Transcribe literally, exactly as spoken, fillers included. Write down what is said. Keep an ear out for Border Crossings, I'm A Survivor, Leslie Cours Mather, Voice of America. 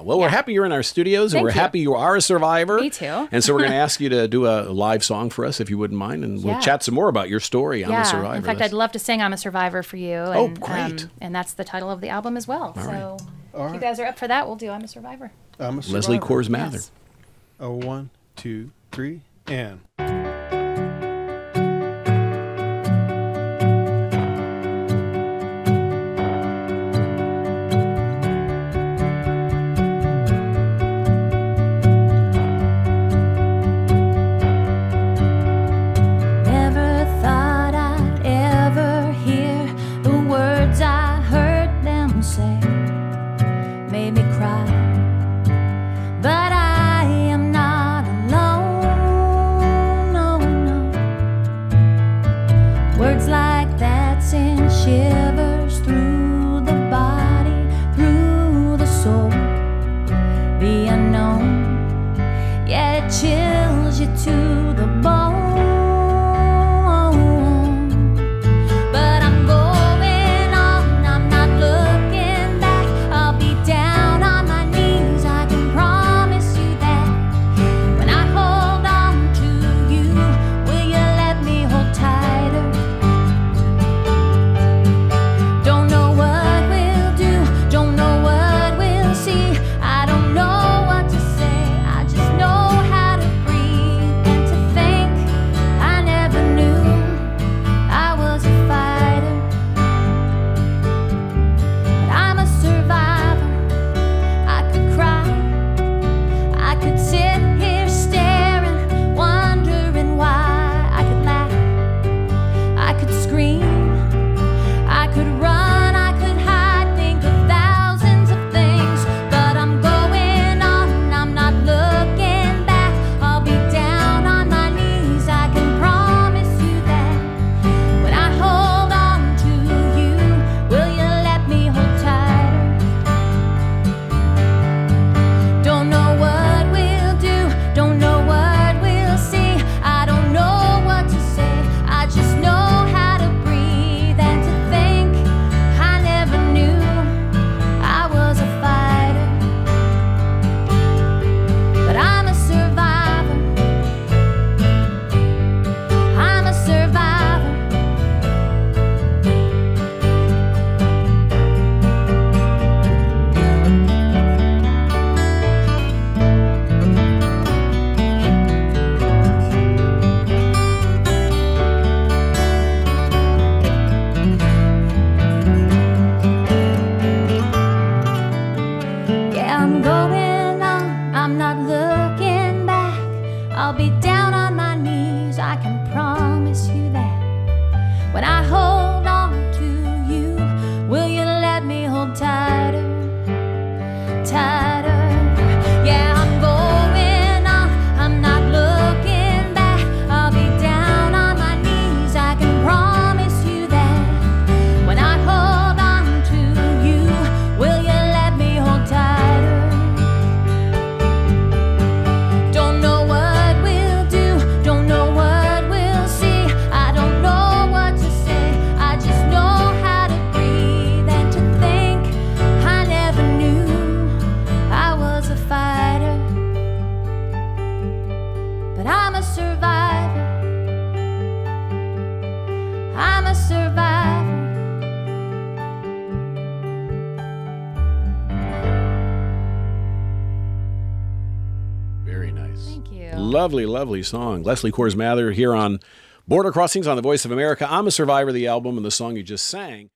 now. Well, yeah. we're happy you're in our studios, Thank and we're you. happy you are a survivor. Me too. And so we're going to ask you to do a live song for us, if you wouldn't mind, and yeah. we'll chat some more about your story, I'm yeah. a Survivor. In fact, that's... I'd love to sing I'm a Survivor for you. And, oh, great. Um, and that's the title of the album as well. All so right. All if right. you guys are up for that, we'll do I'm a Survivor. I'm a Survivor. Leslie Cours Mather. Yes. Oh, one, two, three, and... Lovely, lovely song. Leslie Cours Mather here on Border Crossings on the Voice of America. I'm a Survivor, the album, and the song you just sang.